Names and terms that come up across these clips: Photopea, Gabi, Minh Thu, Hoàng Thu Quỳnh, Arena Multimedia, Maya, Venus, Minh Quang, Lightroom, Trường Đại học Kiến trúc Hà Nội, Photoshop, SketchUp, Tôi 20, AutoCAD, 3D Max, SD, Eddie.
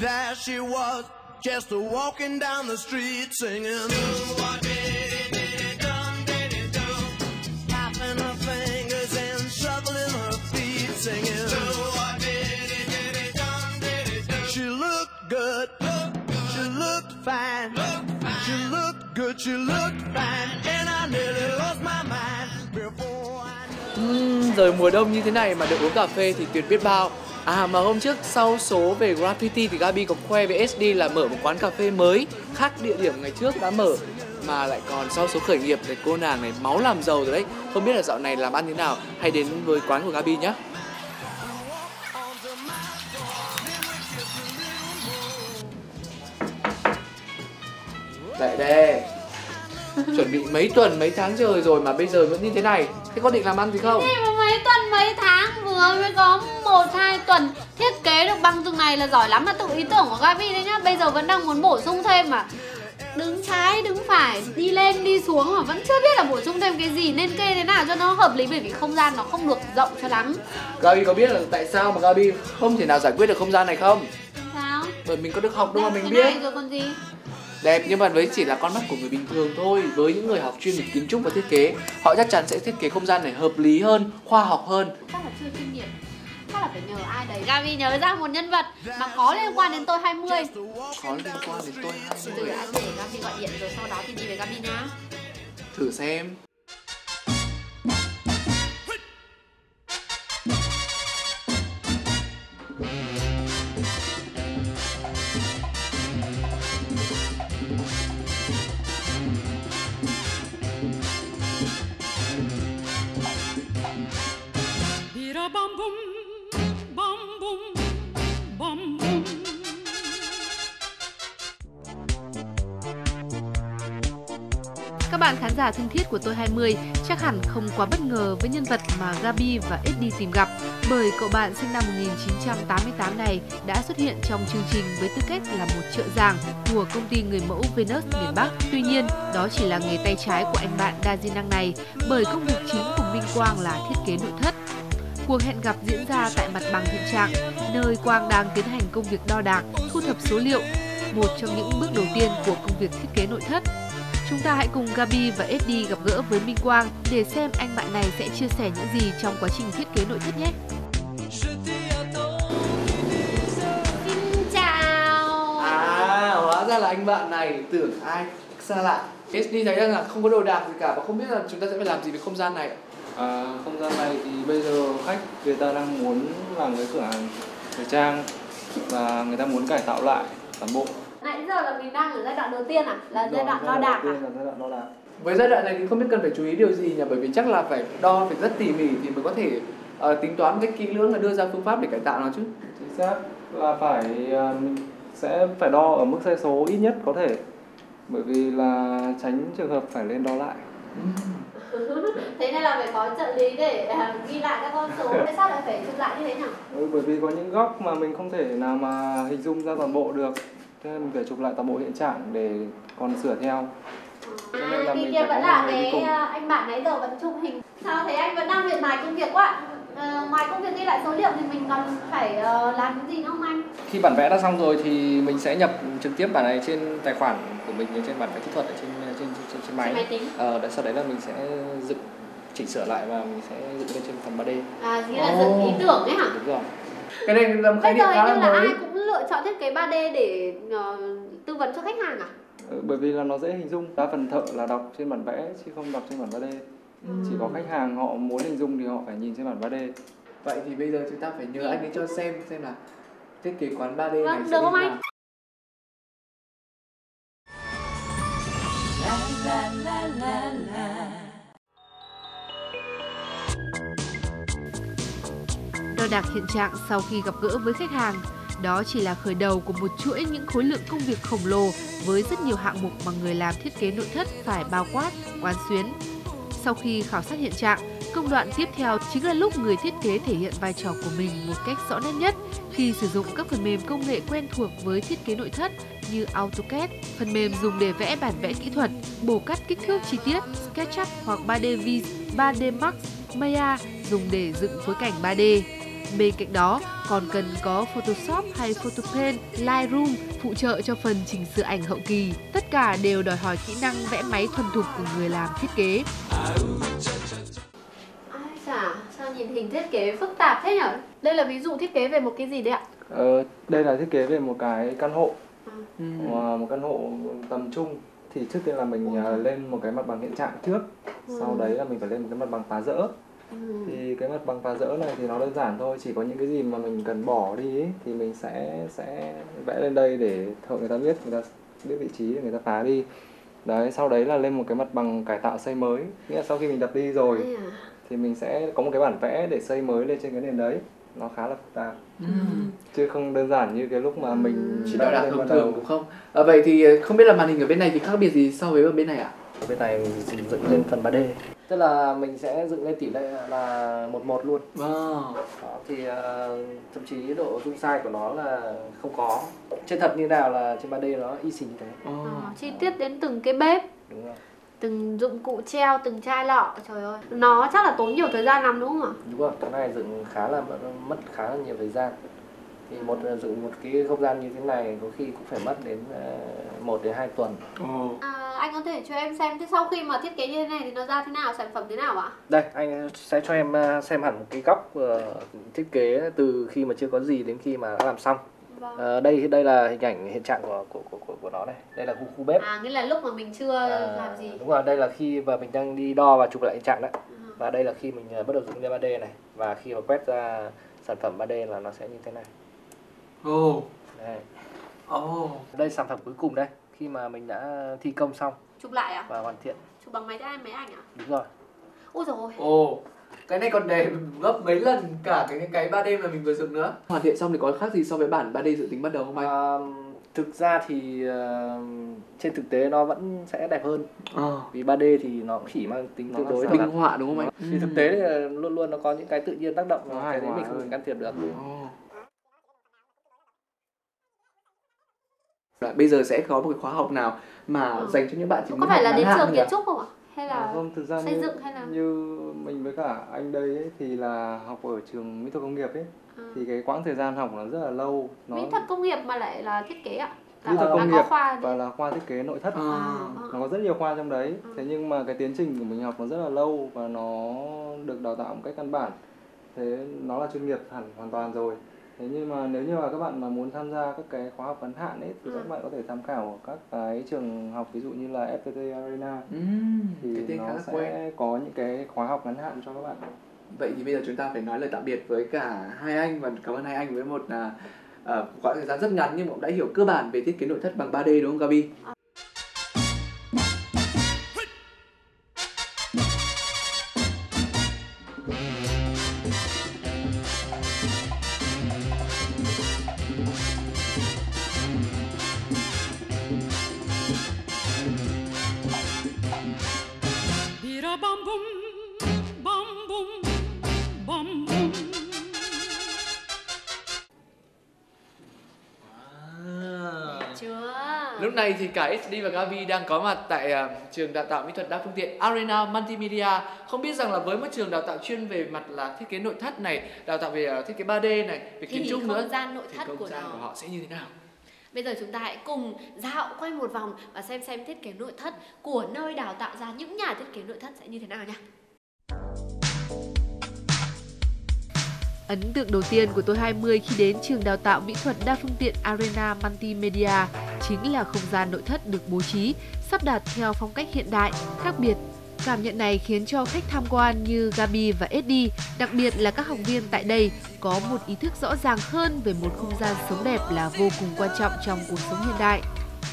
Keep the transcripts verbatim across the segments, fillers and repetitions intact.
There she was, just walking down the street singing. Do what did it done, did it do? Tapping her fingers and shuffling her feet singing. Do what did it, did it done, did it do? She looked good, look good. She looked fine. Look fine, she looked good, she looked fine, and I nearly lost my mind before I knew. Rồi mùa đông như thế này mà được uống cà phê thì tuyệt biết bao. À mà hôm trước sau số về graffiti thì Gabi có khoe với ét đê là mở một quán cà phê mới khác địa điểm ngày trước đã mở, mà lại còn sau số khởi nghiệp thì cô nàng này máu làm giàu rồi đấy. Không biết là dạo này làm ăn thế nào, hãy đến với quán của Gabi nhé. Lại đây. Chuẩn bị mấy tuần mấy tháng trời rồi mà bây giờ vẫn như thế này. Thế có định làm ăn gì không? Mấy tuần mấy tháng, vừa mới có một hai tuần thiết kế được bằng từng này là giỏi lắm, là tự ý tưởng của Gabi đấy nhá. Bây giờ vẫn đang muốn bổ sung thêm mà. Đứng trái, đứng phải, đi lên, đi xuống mà vẫn chưa biết là bổ sung thêm cái gì nên kê thế nào cho nó hợp lý, bởi vì không gian nó không được rộng cho lắm. Gabi có biết là tại sao mà Gabi không thể nào giải quyết được không gian này không? Sao? Bởi mình có được học đâu mà mình biết. Rồi còn gì? Đẹp nhưng mà với chỉ là con mắt của người bình thường thôi. Với những người học chuyên về kiến trúc và thiết kế, họ chắc chắn sẽ thiết kế không gian này hợp lý hơn, khoa học hơn. Chắc là chưa chuyên nghiệp, chắc là phải nhờ ai đấy. Gabi nhớ ra một nhân vật mà có liên quan đến tôi hai mươi. Có liên quan đến tôi hai mươi. Từ anh để Gabi gọi điện rồi sau đó thì đi về Gabi nhá. Thử xem. Các bạn khán giả thân thiết của tôi hai mươi chắc hẳn không quá bất ngờ với nhân vật mà Gabi và Eddie tìm gặp, bởi cậu bạn sinh năm một nghìn chín trăm tám mươi tám này đã xuất hiện trong chương trình với tư cách là một trợ giảng của công ty người mẫu Venus miền Bắc. Tuy nhiên, đó chỉ là nghề tay trái của anh bạn đa di năng này, bởi công việc chính của Minh Quang là thiết kế nội thất. Cuộc hẹn gặp diễn ra tại mặt bằng hiện trạng, nơi Quang đang tiến hành công việc đo đạc, thu thập số liệu, một trong những bước đầu tiên của công việc thiết kế nội thất. Chúng ta hãy cùng Gabi và Eddie gặp gỡ với Minh Quang để xem anh bạn này sẽ chia sẻ những gì trong quá trình thiết kế nội thất nhé. Xin chào. À, hóa ra là anh bạn này, tưởng ai xa lạ. ét đê thấy rằng là không có đồ đạc gì cả và không biết là chúng ta sẽ phải làm gì với không gian này. À, không gian này thì bây giờ khách người ta đang muốn làm cái cửa hàng thời trang và người ta muốn cải tạo lại toàn bộ. Nãy giờ là mình đang ở giai đoạn đầu tiên à? Là giai đoạn đo đạc à? Với giai đoạn này thì không biết cần phải chú ý điều gì nhỉ? Bởi vì chắc là phải đo phải rất tỉ mỉ thì mới có thể uh, tính toán cái kỹ lưỡng và đưa ra phương pháp để cải tạo nó chứ. Chính xác là phải uh, mình sẽ phải đo ở mức sai số ít nhất có thể, bởi vì là tránh trường hợp phải lên đo lại. Thế nên là phải có trợ lý để uh, ghi lại các con số. Tại sao lại phải chụp lại như thế nhỉ? Ừ, bởi vì có những góc mà mình không thể nào mà hình dung ra toàn bộ được. Thế nên mình phải chụp lại toàn bộ hiện trạng để còn sửa theo. À, đi kia vẫn là cái anh bạn nãy giờ vẫn chụp hình. Sao thế anh vẫn đang miệt mài công việc quá. À, ngoài công việc ghi lại số liệu thì mình còn phải uh, làm cái gì nữa không anh? Khi bản vẽ đã xong rồi thì mình sẽ nhập trực tiếp bản này trên tài khoản của mình, trên bản vẽ kỹ thuật ở trên trên trên, trên máy. Trên máy tính. Ờ, sau đấy là mình sẽ dựng chỉnh sửa lại và mình sẽ dựng lên trên phần ba D. À, nghĩa là dựng ý tưởng ấy hả? Đúng rồi. Cái này là một cái điểm khá là mới. Ai cũng lựa chọn thiết kế ba D để uh, tư vấn cho khách hàng à? Ừ, bởi vì là nó dễ hình dung. Đa phần thợ là đọc trên bản vẽ chứ không đọc trên bản ba D. Ừ. Chỉ có khách hàng họ muốn hình dung thì họ phải nhìn trên bản ba D. Vậy thì bây giờ chúng ta phải nhờ anh ấy cho xem xem là thiết kế quán ba D này sẽ như nào. Đo đạc hiện trạng sau khi gặp gỡ với khách hàng, đó chỉ là khởi đầu của một chuỗi những khối lượng công việc khổng lồ với rất nhiều hạng mục mà người làm thiết kế nội thất phải bao quát, quán xuyến. Sau khi khảo sát hiện trạng, công đoạn tiếp theo chính là lúc người thiết kế thể hiện vai trò của mình một cách rõ nét nhất khi sử dụng các phần mềm công nghệ quen thuộc với thiết kế nội thất như AutoCAD, phần mềm dùng để vẽ bản vẽ kỹ thuật, bổ cắt kích thước chi tiết, SketchUp hoặc ba D Vis, ba D Max, Maya dùng để dựng phối cảnh ba D. Bên cạnh đó còn cần có Photoshop hay Photopea, Lightroom phụ trợ cho phần chỉnh sửa ảnh hậu kỳ. Tất cả đều đòi hỏi kỹ năng vẽ máy thuần thục của người làm thiết kế. Ai chả, sao nhìn hình thiết kế phức tạp thế nhở? Đây là ví dụ thiết kế về một cái gì đấy ạ? Ờ, đây là thiết kế về một cái căn hộ, à. ừ. một căn hộ tầm trung. Thì trước tiên là mình ừ. lên một cái mặt bằng hiện trạng trước, ừ. sau đấy là mình phải lên một cái mặt bằng phá rỡ. Ừ. Thì cái mặt bằng phá rỡ này thì nó đơn giản thôi, chỉ có những cái gì mà mình cần bỏ đi ấy, thì mình sẽ sẽ vẽ lên đây để thợ người ta biết, người ta biết vị trí để người ta phá đi. Đấy, sau đấy là lên một cái mặt bằng cải tạo xây mới, nghĩa là sau khi mình đập đi rồi à. thì mình sẽ có một cái bản vẽ để xây mới lên trên cái nền đấy. Nó khá là phức tạp, ừ. chứ không đơn giản như cái lúc mà mình chỉ đo đạc thông thường cũng không. À, vậy thì không biết là màn hình ở bên này thì khác biệt gì so với ở bên này ạ? À? Bên này mình dựng lên phần ba D, tức là mình sẽ dựng lên tỷ lệ là một một luôn. Wow. Đó, thì uh, thậm chí độ zoom size của nó là không có. Trên thật như nào là trên ba D nó y xì như thế. Oh. À, chi tiết đến từng cái bếp. Đúng rồi. Từng dụng cụ treo, từng chai lọ, trời ơi. Nó chắc là tốn nhiều thời gian lắm đúng không ạ? Đúng rồi, cái này dựng khá là mất khá là nhiều thời gian. Thì một dựng một cái không gian như thế này có khi cũng phải mất đến một đến hai tuần. Ừ. À, anh có thể cho em xem thế sau khi mà thiết kế như thế này thì nó ra thế nào, sản phẩm thế nào ạ? Đây, anh sẽ cho em xem hẳn một cái góc thiết kế từ khi mà chưa có gì đến khi mà đã làm xong. Vâng. À, đây đây là hình ảnh hiện trạng của của của của, của nó đây. Đây là khu khu bếp. À, nghĩa là lúc mà mình chưa à, làm gì. Đúng rồi, đây là khi mà mình đang đi đo và chụp lại hiện trạng đấy. À. Và đây là khi mình bắt đầu dựng lên ba D này, và khi mà quét ra sản phẩm ba D là nó sẽ như thế này. Ồ. Oh. Đây. Ồ. Oh. Đây sản phẩm cuối cùng đây, khi mà mình đã thi công xong. Chụp lại ạ? À? Và hoàn thiện. Chụp bằng máy đa máy ảnh ạ? À? Đúng rồi. Ôi giời ơi. Ồ. Oh. Cái này còn đẹp gấp mấy lần cả cái cái ba D mà mình vừa dựng nữa. Hoàn thiện xong thì có khác gì so với bản ba D dự tính ban đầu không anh? À, thực ra thì uh, trên thực tế nó vẫn sẽ đẹp hơn. À. Vì ba D thì nó cũng chỉ mang tính tương đối minh họa đúng không anh? Thì thực tế thì luôn luôn nó có những cái tự nhiên tác động mà cái đấy mình không can thiệp được. À. Rồi, bây giờ sẽ có một cái khóa học nào mà à. dành cho những bạn chỉ muốn có phải là đến trường kiến trúc không ạ? Hay là à, không, thực ra xây như, dựng hay là như mình với cả anh đây ấy, thì là học ở trường mỹ thuật công nghiệp ấy, à. thì cái quãng thời gian học nó rất là lâu. Nó... mỹ thuật công nghiệp mà lại là thiết kế ạ? Mỹ thuật công nghiệp khoa và là khoa thiết kế nội thất, à. À. nó có rất nhiều khoa trong đấy. À. Thế nhưng mà cái tiến trình của mình học nó rất là lâu và nó được đào tạo một cách căn bản, thế nó là chuyên nghiệp hẳn hoàn toàn rồi. Thế nhưng mà nếu như là các bạn mà muốn tham gia các cái khóa học ngắn hạn ấy thì à. các bạn có thể tham khảo các cái trường học ví dụ như là ép pê tê Arena, ừ, thì nó sẽ quen. có những cái khóa học ngắn hạn cho các bạn. Vậy thì bây giờ chúng ta phải nói lời tạm biệt với cả hai anh, và cảm ơn hai anh với một uh, quãng thời gian rất ngắn nhưng cũng đã hiểu cơ bản về thiết kế nội thất bằng ba D đúng không Gabi? À. Lúc này thì cả ét đê và Gabi đang có mặt tại uh, trường đào tạo mỹ thuật đa phương tiện Arena Multimedia. Không biết rằng là với một trường đào tạo chuyên về mặt là thiết kế nội thất này, đào tạo về uh, thiết kế ba D này, về kiến trúc nữa, không gian nội thất của, gian của họ sẽ như thế nào? Bây giờ chúng ta hãy cùng dạo quay một vòng và xem xem thiết kế nội thất của nơi đào tạo ra những nhà thiết kế nội thất sẽ như thế nào nha. Ấn tượng đầu tiên của tôi hai mươi khi đến trường đào tạo mỹ thuật đa phương tiện Arena Multimedia chính là không gian nội thất được bố trí, sắp đặt theo phong cách hiện đại, khác biệt. Cảm nhận này khiến cho khách tham quan như Gabi và Eddie, đặc biệt là các học viên tại đây, có một ý thức rõ ràng hơn về một không gian sống đẹp là vô cùng quan trọng trong cuộc sống hiện đại.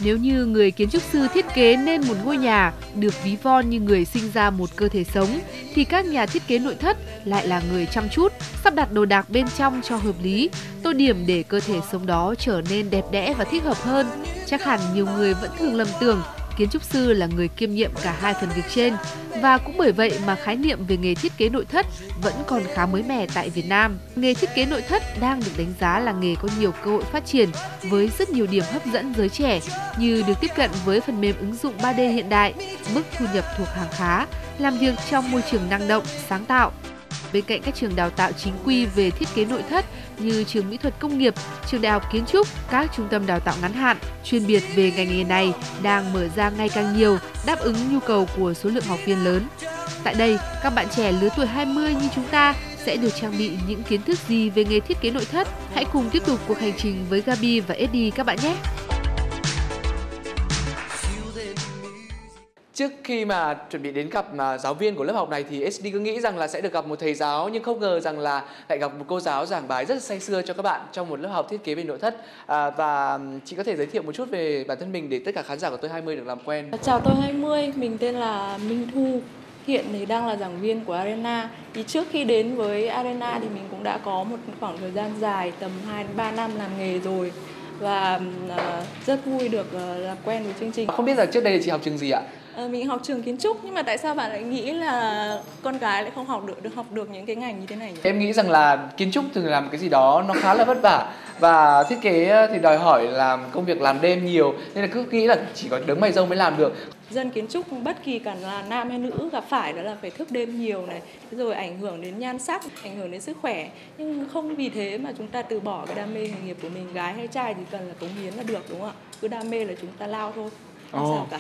Nếu như người kiến trúc sư thiết kế nên một ngôi nhà được ví von như người sinh ra một cơ thể sống, thì các nhà thiết kế nội thất lại là người chăm chút, sắp đặt đồ đạc bên trong cho hợp lý, tô điểm để cơ thể sống đó trở nên đẹp đẽ và thích hợp hơn. Chắc hẳn nhiều người vẫn thường lầm tưởng kiến trúc sư là người kiêm nhiệm cả hai phần việc trên, và cũng bởi vậy mà khái niệm về nghề thiết kế nội thất vẫn còn khá mới mẻ tại Việt Nam. Nghề thiết kế nội thất đang được đánh giá là nghề có nhiều cơ hội phát triển với rất nhiều điểm hấp dẫn giới trẻ như được tiếp cận với phần mềm ứng dụng ba D hiện đại, mức thu nhập thuộc hàng khá, làm việc trong môi trường năng động, sáng tạo. Bên cạnh các trường đào tạo chính quy về thiết kế nội thất như trường mỹ thuật công nghiệp, trường đại học kiến trúc, các trung tâm đào tạo ngắn hạn chuyên biệt về ngành nghề này đang mở ra ngày càng nhiều, đáp ứng nhu cầu của số lượng học viên lớn. Tại đây, các bạn trẻ lứa tuổi hai mươi như chúng ta sẽ được trang bị những kiến thức gì về nghề thiết kế nội thất? Hãy cùng tiếp tục cuộc hành trình với Gabi và Eddie các bạn nhé! Trước khi mà chuẩn bị đến gặp giáo viên của lớp học này thì ét đê cứ nghĩ rằng là sẽ được gặp một thầy giáo, nhưng không ngờ rằng là lại gặp một cô giáo giảng bài rất là say sưa cho các bạn trong một lớp học thiết kế về nội thất. À, và chị có thể giới thiệu một chút về bản thân mình để tất cả khán giả của Tôi hai mươi được làm quen. Chào Tôi hai mươi, mình tên là Minh Thu, hiện thì đang là giảng viên của Arena. Thì trước khi đến với Arena thì mình cũng đã có một khoảng thời gian dài, tầm hai đến ba năm làm nghề rồi. Và rất vui được làm quen với chương trình. Không biết là trước đây chị học trường gì ạ? Mình học trường kiến trúc, nhưng mà tại sao bạn lại nghĩ là con gái lại không học được được học được những cái ngành như thế này nhỉ? Em nghĩ rằng là kiến trúc thường làm cái gì đó nó khá là vất vả, và thiết kế thì đòi hỏi làm công việc làm đêm nhiều, nên là cứ nghĩ là chỉ có đấng mày râu mới làm được. Dân kiến trúc bất kỳ cả là nam hay nữ gặp phải đó là phải thức đêm nhiều này, rồi ảnh hưởng đến nhan sắc, ảnh hưởng đến sức khỏe, nhưng không vì thế mà chúng ta từ bỏ cái đam mê nghề nghiệp của mình. Gái hay trai thì cần là cống hiến là được, đúng không ạ? Cứ đam mê là chúng ta lao thôi, không oh. sao cả.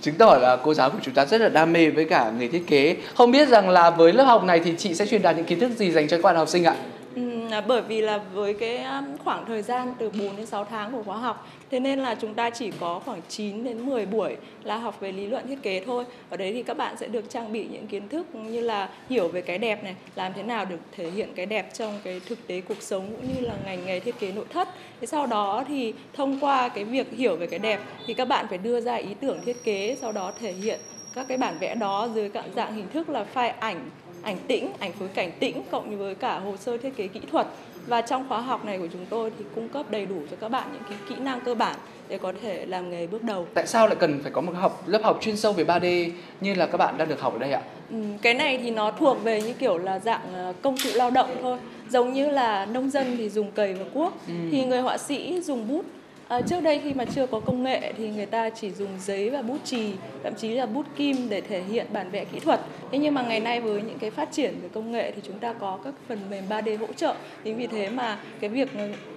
Chứng tỏ là cô giáo của chúng ta rất là đam mê với cả nghề thiết kế. Không biết rằng là với lớp học này thì chị sẽ truyền đạt những kiến thức gì dành cho các bạn học sinh ạ? Bởi vì là với cái khoảng thời gian từ bốn đến sáu tháng của khóa học, thế nên là chúng ta chỉ có khoảng chín đến mười buổi là học về lý luận thiết kế thôi. Ở đấy thì các bạn sẽ được trang bị những kiến thức như là hiểu về cái đẹp này, làm thế nào được thể hiện cái đẹp trong cái thực tế cuộc sống cũng như là ngành nghề thiết kế nội thất. Thế sau đó thì thông qua cái việc hiểu về cái đẹp thì các bạn phải đưa ra ý tưởng thiết kế, sau đó thể hiện các cái bản vẽ đó dưới các dạng hình thức là file ảnh, ảnh tĩnh, ảnh phối cảnh tĩnh cộng với cả hồ sơ thiết kế kỹ thuật. Và trong khóa học này của chúng tôi thì cung cấp đầy đủ cho các bạn những cái kỹ năng cơ bản để có thể làm nghề bước đầu. Tại sao lại cần phải có một học lớp học chuyên sâu về ba D như là các bạn đang được học ở đây ạ? Ừ, cái này thì nó thuộc về như kiểu là dạng công cụ lao động thôi. Giống như là nông dân thì dùng cày và cuốc, ừ. thì người họa sĩ dùng bút. À, trước đây khi mà chưa có công nghệ thì người ta chỉ dùng giấy và bút chì, thậm chí là bút kim để thể hiện bản vẽ kỹ thuật. Thế nhưng mà ngày nay với những cái phát triển về công nghệ thì chúng ta có các phần mềm ba D hỗ trợ. Chính vì thế mà cái việc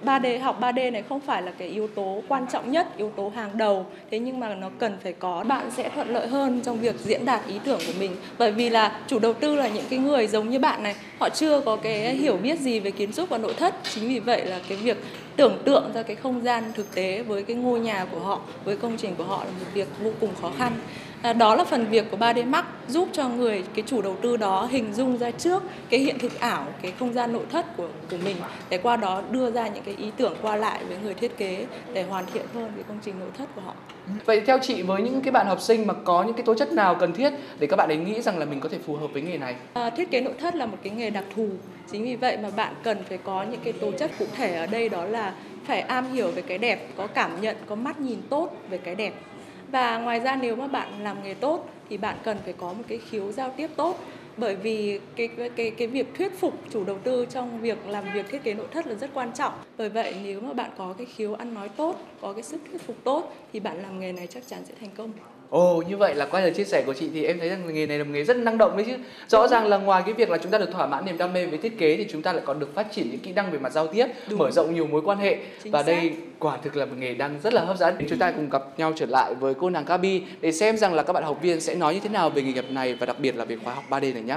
ba D học ba D này không phải là cái yếu tố quan trọng nhất, yếu tố hàng đầu. Thế nhưng mà nó cần phải có, bạn sẽ thuận lợi hơn trong việc diễn đạt ý tưởng của mình. Bởi vì là chủ đầu tư là những cái người giống như bạn này, họ chưa có cái hiểu biết gì về kiến trúc và nội thất. Chính vì vậy là cái việc tưởng tượng ra cái không gian thực tế với cái ngôi nhà của họ, với công trình của họ là một việc vô cùng khó khăn. À, đó là phần việc của ba D Max giúp cho người, cái chủ đầu tư đó hình dung ra trước cái hiện thực ảo, cái không gian nội thất của, của mình, để qua đó đưa ra những cái ý tưởng qua lại với người thiết kế để hoàn thiện hơn cái công trình nội thất của họ. Vậy theo chị, với những cái bạn học sinh mà có những cái tố chất nào cần thiết để các bạn ấy nghĩ rằng là mình có thể phù hợp với nghề này? À, thiết kế nội thất là một cái nghề đặc thù, chính vì vậy mà bạn cần phải có những cái tố chất cụ thể ở đây, đó là phải am hiểu về cái đẹp, có cảm nhận, có mắt nhìn tốt về cái đẹp. Và ngoài ra nếu mà bạn làm nghề tốt thì bạn cần phải có một cái khiếu giao tiếp tốt, bởi vì cái cái cái việc thuyết phục chủ đầu tư trong việc làm việc thiết kế nội thất là rất quan trọng. Bởi vậy nếu mà bạn có cái khiếu ăn nói tốt, có cái sức thuyết phục tốt thì bạn làm nghề này chắc chắn sẽ thành công. Ồ, oh, như vậy là qua lời chia sẻ của chị thì em thấy rằng nghề này là một nghề rất năng động đấy chứ. Rõ ràng là ngoài cái việc là chúng ta được thỏa mãn niềm đam mê với thiết kế thì chúng ta lại còn được phát triển những kỹ năng về mặt giao tiếp, Đúng. mở rộng nhiều mối quan hệ. Chính Và xác. Đây quả thực là một nghề đang rất là hấp dẫn. Chúng ta cùng gặp nhau trở lại với cô nàng Gabi để xem rằng là các bạn học viên sẽ nói như thế nào về nghề nghiệp này, và đặc biệt là về khóa học ba D này nhé.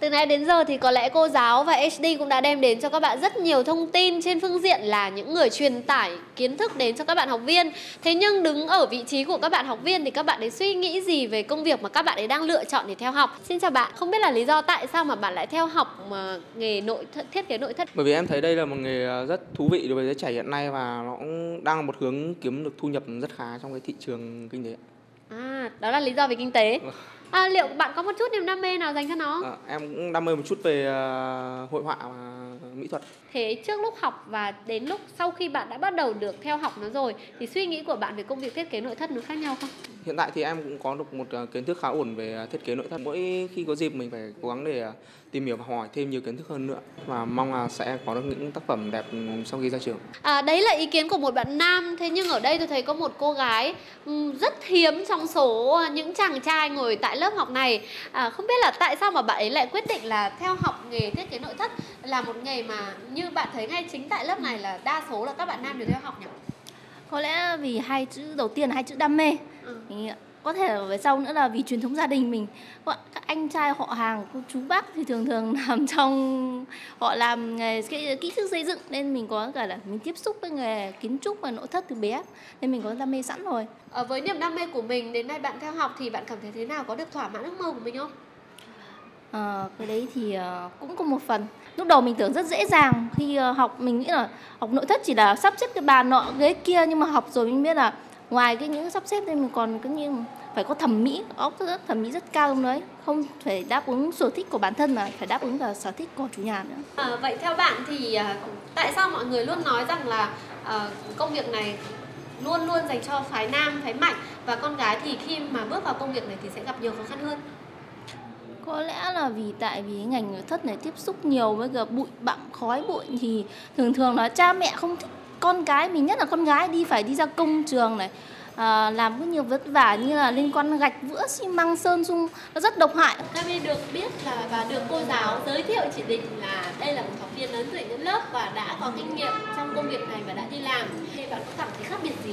Từ nãy đến giờ thì có lẽ cô giáo và ét đê cũng đã đem đến cho các bạn rất nhiều thông tin trên phương diện là những người truyền tải kiến thức đến cho các bạn học viên. Thế nhưng đứng ở vị trí của các bạn học viên thì các bạn ấy suy nghĩ gì về công việc mà các bạn ấy đang lựa chọn để theo học? Xin chào bạn, không biết là lý do tại sao mà bạn lại theo học mà nghề nội thất, thiết kế nội thất? Bởi vì em thấy đây là một nghề rất thú vị đối với giới trẻ hiện nay, và nó cũng đang là một hướng kiếm được thu nhập rất khá trong cái thị trường kinh tế. À, đó là lý do về kinh tế. À, liệu bạn có một chút niềm đam mê nào dành cho nó? À, em cũng đam mê một chút về uh, hội họa và mỹ thuật. Thế trước lúc học và đến lúc sau khi bạn đã bắt đầu được theo học nó rồi thì suy nghĩ của bạn về công việc thiết kế nội thất nó khác nhau không? Hiện tại thì em cũng có được một kiến thức khá ổn về thiết kế nội thất. Mỗi khi có dịp mình phải cố gắng để tìm hiểu và hỏi thêm nhiều kiến thức hơn nữa. Và mong là sẽ có được những tác phẩm đẹp sau khi ra trường. À, đấy là ý kiến của một bạn nam. Thế nhưng ở đây tôi thấy có một cô gái rất hiếm trong số những chàng trai ngồi tại lớp học này. À, không biết là tại sao mà bạn ấy lại quyết định là theo học nghề thiết kế nội thất là một nghề mà như bạn thấy ngay chính tại lớp này là đa số là các bạn nam đều theo học nhỉ? Có lẽ vì hai chữ đầu tiên là hai chữ đam mê. Ừ. Có thể là về sau nữa là vì truyền thống gia đình mình. Các anh trai họ hàng, cô chú bác thì thường thường làm trong họ làm nghề kỹ sư xây dựng, nên mình có cả là mình tiếp xúc với nghề kiến trúc và nội thất từ bé, nên mình có đam mê sẵn rồi. À, với niềm đam mê của mình đến nay bạn theo học thì bạn cảm thấy thế nào, có được thỏa mãn ước mơ của mình không? À, cái đấy thì cũng có một phần. Lúc đầu mình tưởng rất dễ dàng khi học, mình nghĩ là học nội thất chỉ là sắp xếp cái bàn nọ ghế kia, nhưng mà học rồi mình biết là ngoài cái những sắp xếp thì mình còn cái như phải có thẩm mỹ, óc rất thẩm mỹ rất cao trong đấy, không phải đáp ứng sở thích của bản thân mà phải đáp ứng cả sở thích của chủ nhà nữa. À, vậy theo bạn thì tại sao mọi người luôn nói rằng là à, công việc này luôn luôn dành cho phái nam, phái mạnh, và con gái thì khi mà bước vào công việc này thì sẽ gặp nhiều khó khăn hơn? Có lẽ là vì tại vì ngành nội thất này tiếp xúc nhiều với cả bụi bặm, khói bụi, thì thường thường là cha mẹ không thích con cái mình, nhất là con gái đi phải đi ra công trường này, à, làm rất nhiều vất vả như là liên quan gạch vữa, xi măng, sơn sung, nó rất độc hại. Gabi được biết là và được cô giáo giới thiệu chị Đình là đây là một học viên lớn tuổi nhất lớp và đã có kinh nghiệm trong công việc này và đã đi làm. Thì bạn có cảm thấy khác biệt gì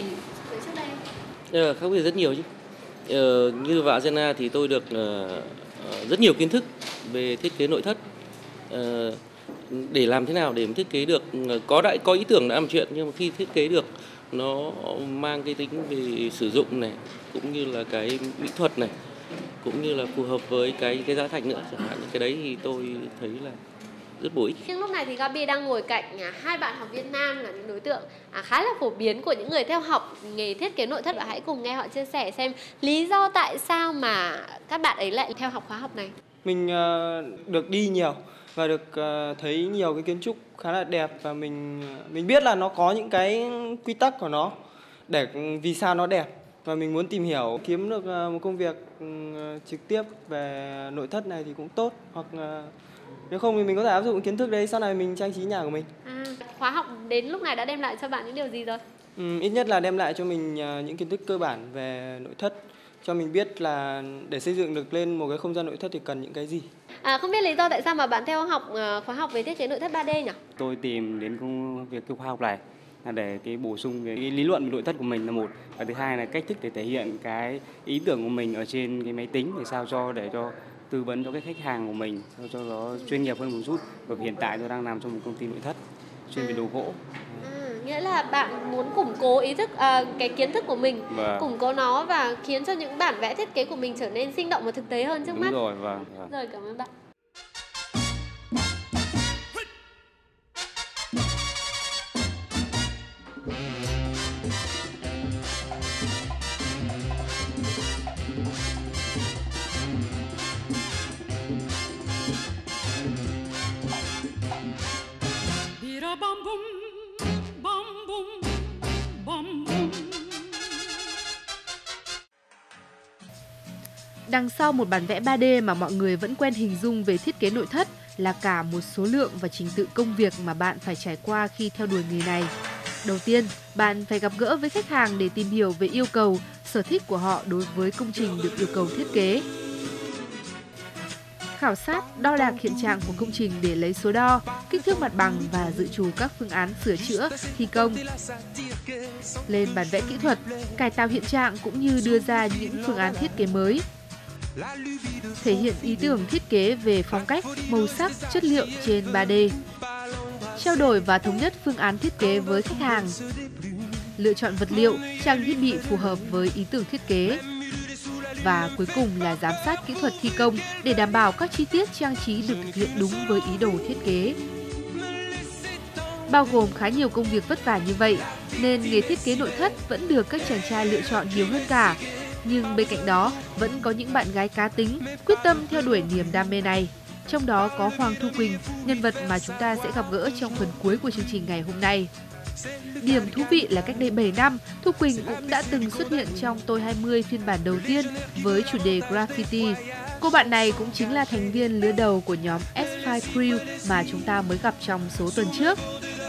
với trước đây không? Ừ, khác biệt rất nhiều chứ. Ừ, như vào Arena thì tôi được uh, rất nhiều kiến thức về thiết kế nội thất. Uh, Để làm thế nào để thiết kế được, có đại có ý tưởng đã làm chuyện, nhưng mà khi thiết kế được nó mang cái tính về sử dụng này, cũng như là cái mỹ thuật này, cũng như là phù hợp với cái cái giá thành nữa chẳng hạn, cái đấy thì tôi thấy là rất bổ ích. Nhưng lúc này thì Gabi đang ngồi cạnh hai bạn học viên nam là những đối tượng khá là phổ biến của những người theo học nghề thiết kế nội thất, và hãy cùng nghe họ chia sẻ xem lý do tại sao mà các bạn ấy lại theo học khóa học này. Mình được đi nhiều và được thấy nhiều cái kiến trúc khá là đẹp, và mình mình biết là nó có những cái quy tắc của nó để vì sao nó đẹp, và mình muốn tìm hiểu kiếm được một công việc trực tiếp về nội thất này thì cũng tốt, hoặc nếu không thì mình có thể áp dụng kiến thức đấy sau này mình trang trí nhà của mình. À, khóa học đến lúc này đã đem lại cho bạn những điều gì rồi? Ừ, ít nhất là đem lại cho mình những kiến thức cơ bản về nội thất, cho mình biết là để xây dựng được lên một cái không gian nội thất thì cần những cái gì. À, không biết lý do tại sao mà bạn theo học khóa học về thiết kế nội thất ba D nhỉ? Tôi tìm đến công việc cái khóa học này là để cái bổ sung cái lý luận về nội thất của mình là một, và thứ hai là cách thức để thể hiện cái ý tưởng của mình ở trên cái máy tính để sao cho để cho tư vấn cho cái khách hàng của mình sao cho nó chuyên nghiệp hơn một chút. Bởi vì hiện tại tôi đang làm trong một công ty nội thất chuyên về đồ gỗ. Nghĩa là bạn muốn củng cố ý thức, à, cái kiến thức của mình, vâng. Củng cố nó và khiến cho những bản vẽ thiết kế của mình trở nên sinh động và thực tế hơn trước Đúng mắt. Đúng rồi, vâng, vâng. Rồi, cảm ơn bạn. Đằng sau một bản vẽ ba D mà mọi người vẫn quen hình dung về thiết kế nội thất là cả một số lượng và trình tự công việc mà bạn phải trải qua khi theo đuổi nghề này. Đầu tiên, bạn phải gặp gỡ với khách hàng để tìm hiểu về yêu cầu, sở thích của họ đối với công trình được yêu cầu thiết kế. Khảo sát, đo đạc hiện trạng của công trình để lấy số đo, kích thước mặt bằng và dự trù các phương án sửa chữa, thi công. Lên bản vẽ kỹ thuật, cải tạo hiện trạng cũng như đưa ra những phương án thiết kế mới. Thể hiện ý tưởng thiết kế về phong cách, màu sắc, chất liệu trên ba D. Trao đổi và thống nhất phương án thiết kế với khách hàng. Lựa chọn vật liệu, trang thiết bị phù hợp với ý tưởng thiết kế. Và cuối cùng là giám sát kỹ thuật thi công để đảm bảo các chi tiết trang trí được thực hiện đúng với ý đồ thiết kế. Bao gồm khá nhiều công việc vất vả như vậy, nên nghề thiết kế nội thất vẫn được các chàng trai lựa chọn nhiều hơn cả. Nhưng bên cạnh đó, vẫn có những bạn gái cá tính, quyết tâm theo đuổi niềm đam mê này. Trong đó có Hoàng Thu Quỳnh, nhân vật mà chúng ta sẽ gặp gỡ trong phần cuối của chương trình ngày hôm nay. Điểm thú vị là cách đây bảy năm, Thu Quỳnh cũng đã từng xuất hiện trong Tôi hai mươi phiên bản đầu tiên với chủ đề Graffiti. Cô bạn này cũng chính là thành viên lứa đầu của nhóm ét năm Crew mà chúng ta mới gặp trong số tuần trước.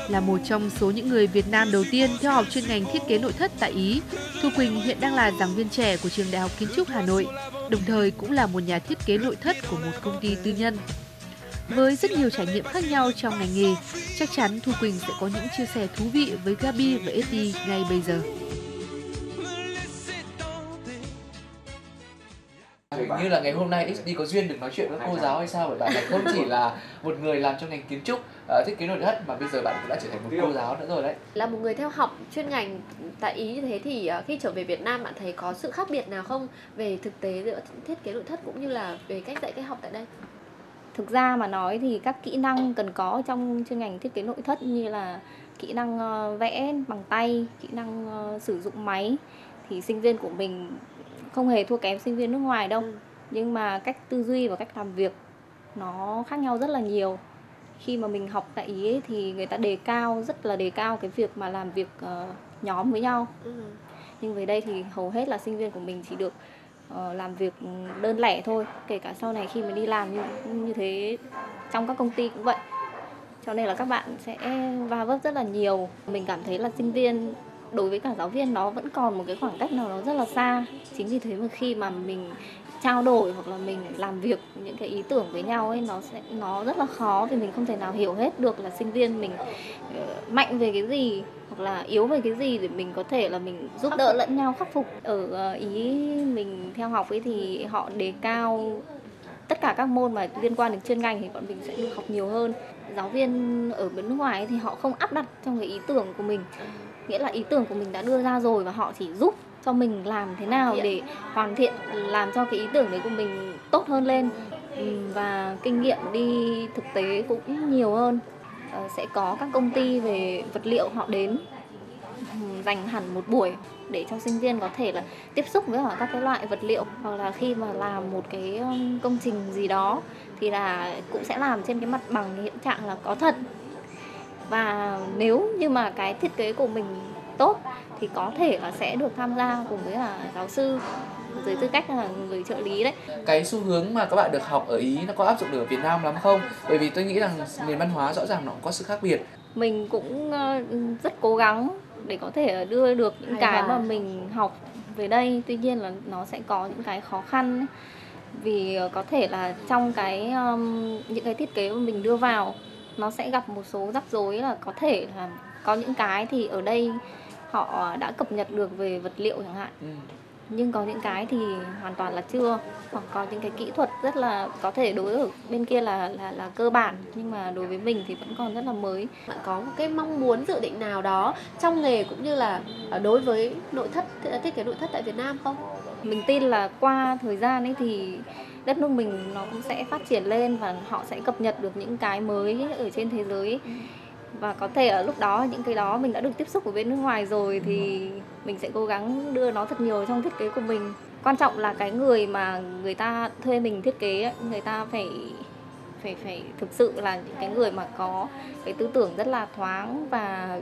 Là một trong số những người Việt Nam đầu tiên theo học chuyên ngành thiết kế nội thất tại Ý, Thu Quỳnh hiện đang là giảng viên trẻ của Trường Đại học Kiến trúc Hà Nội, đồng thời cũng là một nhà thiết kế nội thất của một công ty tư nhân. Với rất nhiều trải nghiệm khác nhau trong ngành nghề, chắc chắn Thu Quỳnh sẽ có những chia sẻ thú vị với Gabi và Eddie ngay bây giờ. Như là ngày hôm nay ét đê có duyên được nói chuyện với cô giáo hay sao, bởi bạn này không chỉ là một người làm trong ngành kiến trúc, uh, thiết kế nội thất mà bây giờ bạn cũng đã trở thành một cô giáo nữa rồi đấy. Là một người theo học chuyên ngành tại Ý như thế thì uh, khi trở về Việt Nam bạn thấy có sự khác biệt nào không về thực tế giữa thiết kế nội thất cũng như là về cách dạy cách học tại đây? Thực ra mà nói thì các kỹ năng cần có trong chuyên ngành thiết kế nội thất như là kỹ năng uh, vẽ bằng tay, kỹ năng uh, sử dụng máy thì sinh viên của mình không hề thua kém sinh viên nước ngoài đâu. Nhưng mà cách tư duy và cách làm việc nó khác nhau rất là nhiều. Khi mà mình học tại Ý ấy, thì người ta đề cao, rất là đề cao cái việc mà làm việc uh, nhóm với nhau. Nhưng về đây thì hầu hết là sinh viên của mình chỉ được uh, làm việc đơn lẻ thôi. Kể cả sau này khi mà đi làm như, như thế trong các công ty cũng vậy. Cho nên là các bạn sẽ va vấp rất là nhiều. Mình cảm thấy là sinh viên đối với cả giáo viên nó vẫn còn một cái khoảng cách nào đó rất là xa. Chính vì thế mà khi mà mình trao đổi hoặc là mình làm việc những cái ý tưởng với nhau ấy, nó sẽ nó rất là khó vì mình không thể nào hiểu hết được là sinh viên mình mạnh về cái gì hoặc là yếu về cái gì để mình có thể là mình giúp đỡ lẫn nhau khắc phục. Ở Ý mình theo học ấy thì họ đề cao tất cả các môn mà liên quan đến chuyên ngành thì bọn mình sẽ được học nhiều hơn. Giáo viên ở bên nước ngoài ấy thì họ không áp đặt trong cái ý tưởng của mình. Nghĩa là ý tưởng của mình đã đưa ra rồi và họ chỉ giúp cho mình làm thế nào để hoàn thiện, làm cho cái ý tưởng đấy của mình tốt hơn lên. Và kinh nghiệm đi thực tế cũng nhiều hơn. Sẽ có các công ty về vật liệu họ đến dành hẳn một buổi để cho sinh viên có thể là tiếp xúc với các cái loại vật liệu, hoặc là khi mà làm một cái công trình gì đó thì là cũng sẽ làm trên cái mặt bằng hiện trạng là có thật. Và nếu như mà cái thiết kế của mình tốt thì có thể là sẽ được tham gia cùng với là giáo sư dưới tư cách là người trợ lý đấy. Cái xu hướng mà các bạn được học ở Ý nó có áp dụng được ở Việt Nam lắm không? Bởi vì tôi nghĩ rằng nền văn hóa rõ ràng nó cũng có sự khác biệt. Mình cũng rất cố gắng để có thể đưa được những cái mà mình học về đây. Tuy nhiên là nó sẽ có những cái khó khăn ấy. Vì có thể là trong cái những cái thiết kế mà mình đưa vào nó sẽ gặp một số rắc rối, là có thể là có những cái thì ở đây họ đã cập nhật được về vật liệu chẳng hạn. Ừ. Nhưng có những cái thì hoàn toàn là chưa, hoặc có những cái kỹ thuật rất là có thể đối ở bên kia là là là cơ bản nhưng mà đối với mình thì vẫn còn rất là mới. Bạn có một cái mong muốn dự định nào đó trong nghề cũng như là đối với nội thất, thiết kế nội thất tại Việt Nam không? Mình tin là qua thời gian ấy thì đất nước mình nó cũng sẽ phát triển lên và họ sẽ cập nhật được những cái mới ở trên thế giới. Và có thể ở lúc đó những cái đó mình đã được tiếp xúc ở bên nước ngoài rồi thì mình sẽ cố gắng đưa nó thật nhiều trong thiết kế của mình. Quan trọng là cái người mà người ta thuê mình thiết kế, người ta phải phải phải thực sự là những cái người mà có cái tư tưởng rất là thoáng và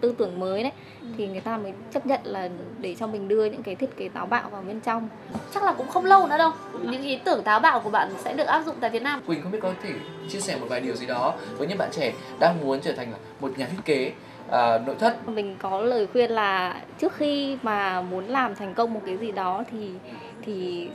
tư tưởng mới đấy, thì người ta mới chấp nhận là để cho mình đưa những cái thiết kế táo bạo vào bên trong. Chắc là cũng không lâu nữa đâu, những ý tưởng táo bạo của bạn sẽ được áp dụng tại Việt Nam. Quỳnh không biết có thể chia sẻ một vài điều gì đó với những bạn trẻ đang muốn trở thành một nhà thiết kế à, nội thất. Mình có lời khuyên là trước khi mà muốn làm thành công một cái gì đó thì thì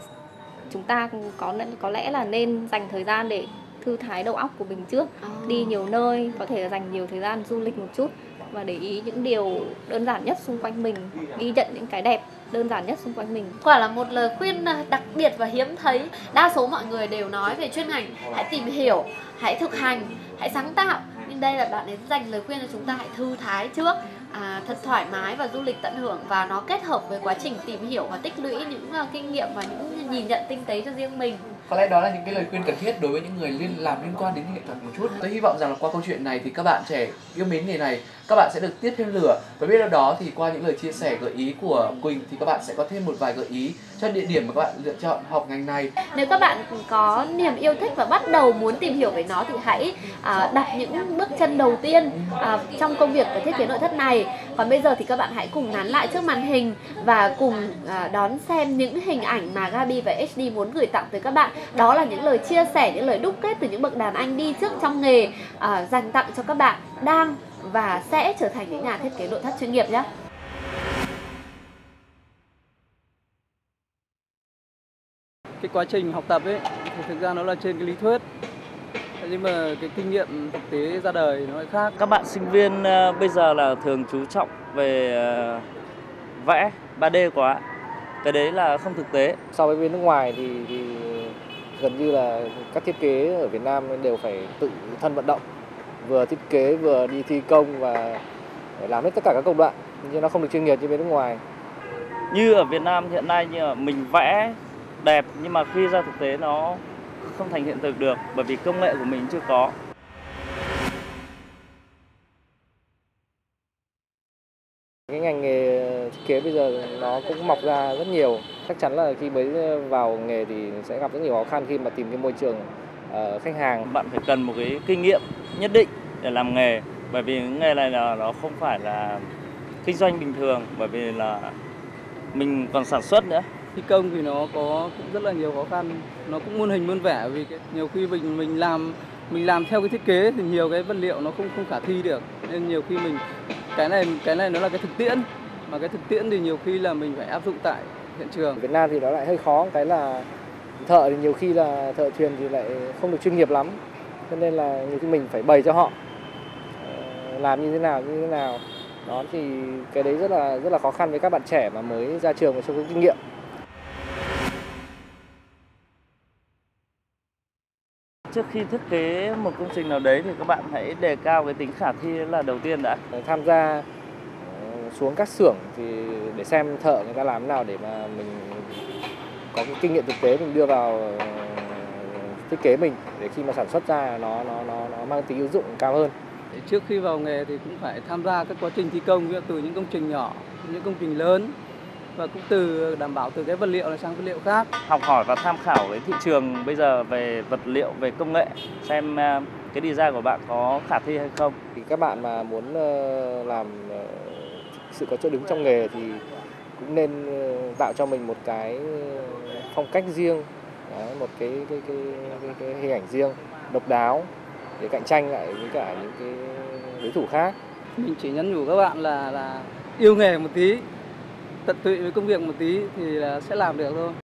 chúng ta có có lẽ là nên dành thời gian để thư thái đầu óc của mình trước, oh. đi nhiều nơi, có thể là dành nhiều thời gian du lịch một chút và để ý những điều đơn giản nhất xung quanh mình, ghi nhận những cái đẹp đơn giản nhất xung quanh mình. Quả là một lời khuyên đặc biệt và hiếm thấy. Đa số mọi người đều nói về chuyên ngành, hãy tìm hiểu, hãy thực hành, hãy sáng tạo. Nhưng đây là bạn ấy dành lời khuyên cho chúng ta hãy thư thái trước, à, thật thoải mái và du lịch tận hưởng, và nó kết hợp với quá trình tìm hiểu và tích lũy những uh, kinh nghiệm và những nhìn nhận tinh tế cho riêng mình. Có lẽ đó là những cái lời khuyên cần thiết đối với những người liên làm liên quan đến nghệ thuật một chút. Tôi hy vọng rằng là qua câu chuyện này thì các bạn trẻ yêu mến nghề này, các bạn sẽ được tiếp thêm lửa. Và biết đâu đó thì qua những lời chia sẻ gợi ý của Quỳnh thì các bạn sẽ có thêm một vài gợi ý cho địa điểm mà các bạn lựa chọn học ngành này. Nếu các bạn có niềm yêu thích và bắt đầu muốn tìm hiểu về nó thì hãy à, đặt những bước chân đầu tiên à, trong công việc về thiết kế nội thất này. Còn bây giờ thì các bạn hãy cùng nán lại trước màn hình và cùng à, đón xem những hình ảnh mà Gabi và ét đê muốn gửi tặng tới các bạn. Đó là những lời chia sẻ, những lời đúc kết từ những bậc đàn anh đi trước trong nghề à, dành tặng cho các bạn đang và sẽ trở thành những nhà thiết kế nội thất chuyên nghiệp nhé. Cái quá trình học tập ấy thì thực ra nó là trên cái lý thuyết, nhưng mà cái kinh nghiệm thực tế ra đời nó lại khác. Các bạn sinh viên bây giờ là thường chú trọng về vẽ ba D quá, cái đấy là không thực tế. So với bên nước ngoài thì, thì gần như là các thiết kế ở Việt Nam đều phải tự thân vận động, vừa thiết kế vừa đi thi công và phải làm hết tất cả các công đoạn, nhưng nó không được chuyên nghiệp như bên nước ngoài. Như ở Việt Nam hiện nay, như mình vẽ đẹp nhưng mà khi ra thực tế nó không thành hiện thực được bởi vì công nghệ của mình chưa có. Cái ngành nghề thiết kế bây giờ nó cũng mọc ra rất nhiều, chắc chắn là khi mới vào nghề thì sẽ gặp rất nhiều khó khăn khi mà tìm cái môi trường khách hàng. Bạn phải cần một cái kinh nghiệm nhất định để làm nghề, bởi vì nghề này là nó không phải là kinh doanh bình thường, bởi vì là mình còn sản xuất nữa. Thi công thì nó có cũng rất là nhiều khó khăn, nó cũng muôn hình muôn vẻ, vì cái, nhiều khi mình mình làm mình làm theo cái thiết kế thì nhiều cái vật liệu nó không không khả thi được, nên nhiều khi mình cái này cái này nó là cái thực tiễn, mà cái thực tiễn thì nhiều khi là mình phải áp dụng tại hiện trường. Việt Nam thì nó lại hơi khó, cái là thợ thì nhiều khi là thợ thuyền thì lại không được chuyên nghiệp lắm, cho nên là nhiều khi mình phải bày cho họ làm như thế nào như thế nào đó, thì cái đấy rất là rất là khó khăn với các bạn trẻ mà mới ra trường và chưa có kinh nghiệm. Trước khi thiết kế một công trình nào đấy thì các bạn hãy đề cao cái tính khả thi là đầu tiên đã. Tham gia xuống các xưởng thì để xem thợ người ta làm thế nào để mà mình có cái kinh nghiệm thực tế mình đưa vào thiết kế mình, để khi mà sản xuất ra nó nó nó, nó mang tính ứng dụng cao hơn. Trước khi vào nghề thì cũng phải tham gia các quá trình thi công từ những công trình nhỏ, những công trình lớn, và cũng từ đảm bảo từ cái vật liệu này sang vật liệu khác. Học hỏi và tham khảo cái thị trường bây giờ về vật liệu, về công nghệ, xem cái design của bạn có khả thi hay không. Thì các bạn mà muốn làm sự có chỗ đứng trong nghề thì cũng nên tạo cho mình một cái phong cách riêng, một cái, cái, cái, cái, cái hình ảnh riêng, độc đáo để cạnh tranh lại với cả những cái đối thủ khác. Mình chỉ nhắn nhủ các bạn là, là yêu nghề một tí, tận tụy với công việc một tí thì là sẽ làm được thôi.